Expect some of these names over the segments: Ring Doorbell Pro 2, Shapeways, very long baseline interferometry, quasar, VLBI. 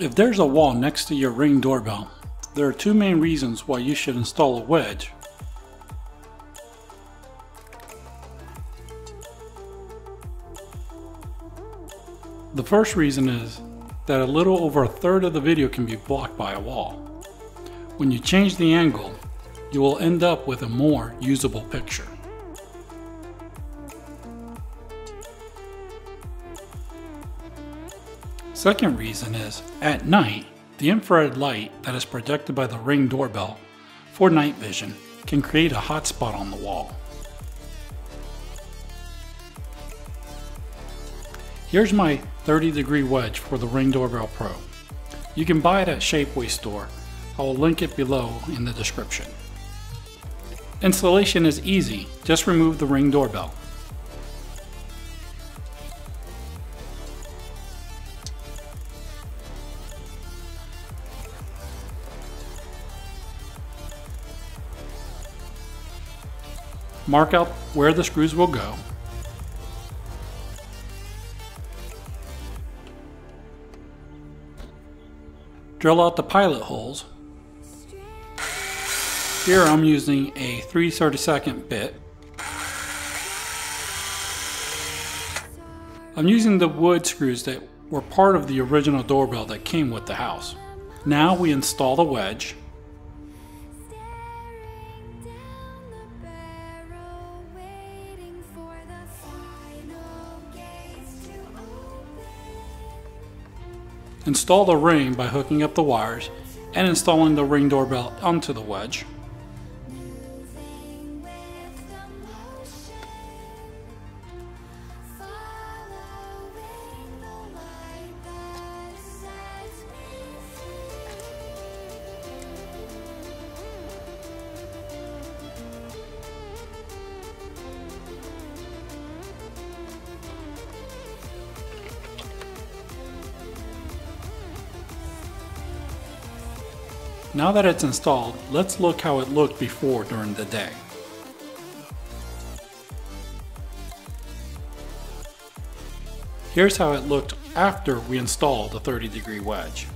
If there's a wall next to your Ring doorbell, there are two main reasons why you should install a wedge. The first reason is that a little over a third of the video can be blocked by a wall. When you change the angle, you will end up with a more usable picture. Second reason is, at night, the infrared light that is projected by the Ring doorbell for night vision can create a hot spot on the wall. Here's my 30-degree wedge for the Ring Doorbell Pro. You can buy it at Shapeways store. I will link it below in the description. Installation is easy, just remove the Ring doorbell. Mark out where the screws will go. Drill out the pilot holes. Here I'm using a 3/32 bit. I'm using the wood screws that were part of the original doorbell that came with the house. Now we install the wedge. Install the ring by hooking up the wires and installing the Ring doorbell onto the wedge. Now that it's installed, let's look how it looked before during the day. Here's how it looked after we installed the 30-degree wedge.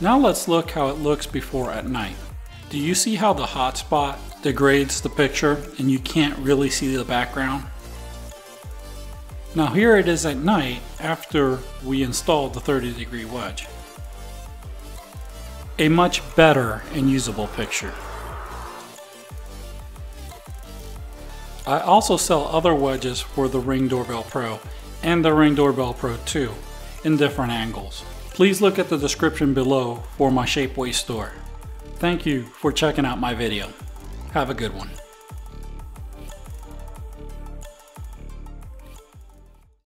Now let's look how it looks before at night. Do you see how the hotspot degrades the picture and you can't really see the background? Now here it is at night after we installed the 30-degree wedge. A much better and usable picture. I also sell other wedges for the Ring Doorbell Pro and the Ring Doorbell Pro 2 in different angles. Please look at the description below for my Shapeways store. Thank you for checking out my video. Have a good one.